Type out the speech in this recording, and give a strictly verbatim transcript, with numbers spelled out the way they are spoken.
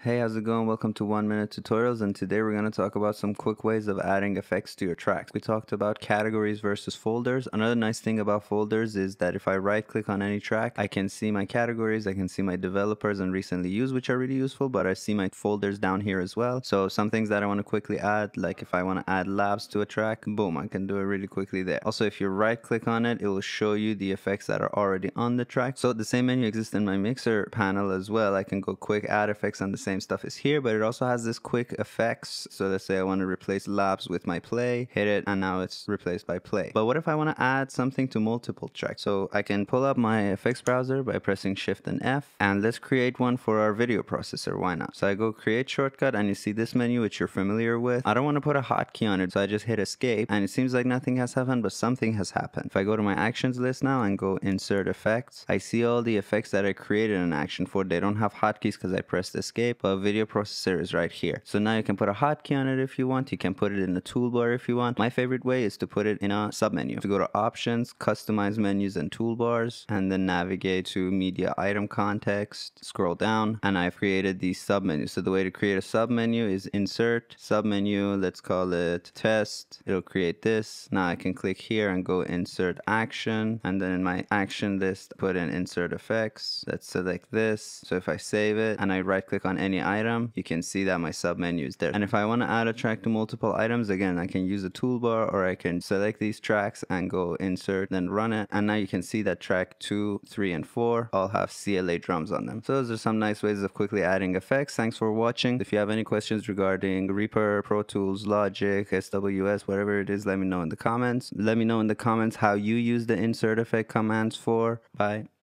Hey, how's it going? Welcome to One Minute Tutorials, and today we're going to talk about some quick ways of adding effects to your tracks. We talked about categories versus folders. Another nice thing about folders is that if I right click on any track, I can see my categories, I can see my developers and recently used, which are really useful, but I see my folders down here as well. So some things that I want to quickly add, like if I want to add labs to a track, boom, I can do it really quickly there. Also, if you right click on it, it will show you the effects that are already on the track. So the same menu exists in my mixer panel as well. I can go quick add effects on the same same stuff is here, but it also has this quick effects. So let's say I want to replace labs with my play, hit it, and now it's replaced by play. But what if I want to add something to multiple tracks? So I can pull up my effects browser by pressing shift and F, and let's create one for our video processor. Why not? So I go create shortcut, and you see this menu, which you're familiar with. I don't want to put a hotkey on it, so I just hit escape, and it seems like nothing has happened, but something has happened. If I go to my actions list now and go insert effects, I see all the effects that I created an action for. They don't have hotkeys because I pressed escape, but video processor is right here. So now you can put a hotkey on it if you want. You can put it in the toolbar if you want. My favorite way is to put it in a submenu. To go to options, customize menus and toolbars, and then navigate to media item context, scroll down, and I've created the submenu. So the way to create a submenu is insert, submenu, let's call it test. It'll create this. Now I can click here and go insert action, and then in my action list, put in insert effects. Let's select this. So if I save it and I right click on any any item, you can see that my submenu is there. And if I want to add a track to multiple items, again, I can use a toolbar, or I can select these tracks and go insert, then run it. And now you can see that track two, three, and four all have C L A drums on them. So those are some nice ways of quickly adding effects. Thanks for watching. If you have any questions regarding Reaper, Pro Tools, Logic, S W S, whatever it is, let me know in the comments. Let me know in the comments how you use the insert effect commands for. Bye.